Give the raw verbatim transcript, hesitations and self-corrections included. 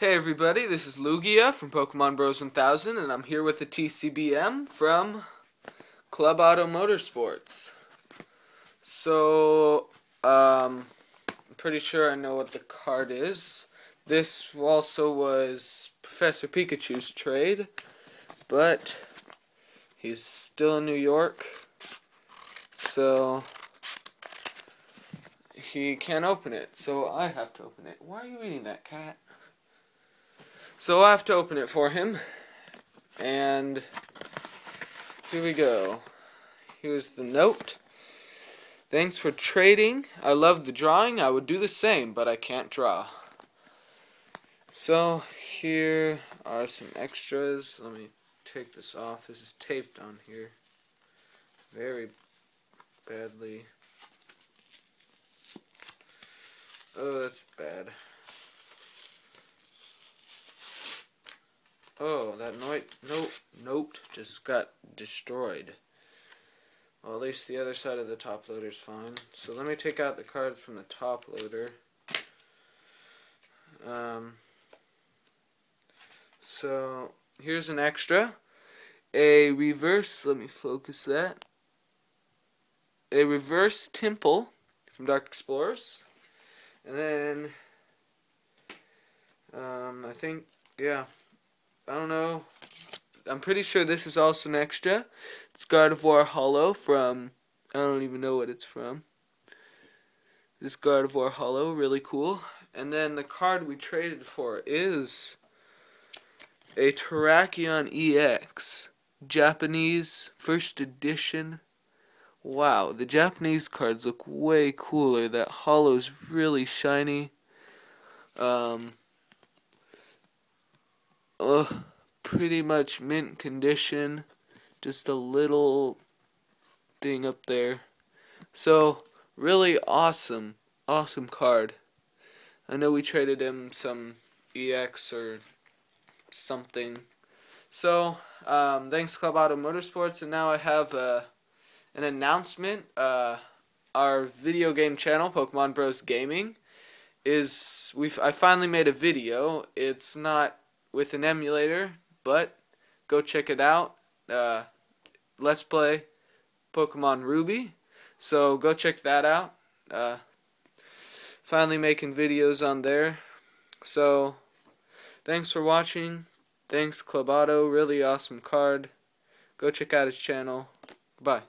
Hey everybody, this is Lugia from Pokemon Bros one thousand, and I'm here with the T C B M from Clubottomotorsports. So, um, I'm pretty sure I know what the card is. This also was Professor Pikachu's trade, but he's still in New York, so he can't open it, so I have to open it. Why are you eating that, cat? So I have to open it for him, and here we go. Here's the note. Thanks for trading. I love the drawing. I would do the same, but I can't draw. So here are some extras. Let me take this off. This is taped on here very badly. Oh, that's bad. Oh, that note note just got destroyed. Well, at least the other side of the top loader's fine. So let me take out the card from the top loader. Um, so here's an extra. A reverse, let me focus that. A reverse Temple from Dark Explorers. And then, um, I think, yeah. I don't know. I'm pretty sure this is also an extra. It's Gardevoir Holo from... I don't even know what it's from. This Gardevoir Holo, really cool. And then the card we traded for is a Terrakion E X. Japanese, first edition. Wow, the Japanese cards look way cooler. That Holo's really shiny. Um... Oh, pretty much mint condition, just a little thing up there. So really awesome, awesome card. I know we traded him some E X or something. So um, thanks Clubottomotorsports, and now I have uh, an announcement. Uh, our video game channel, Pokemon Bros Gaming, is we've I finally made a video. It's not with an emulator, but go check it out. Uh, let's play Pokemon Ruby, so go check that out. Uh, finally making videos on there. So thanks for watching. Thanks Clubotto, really awesome card. Go check out his channel. Bye.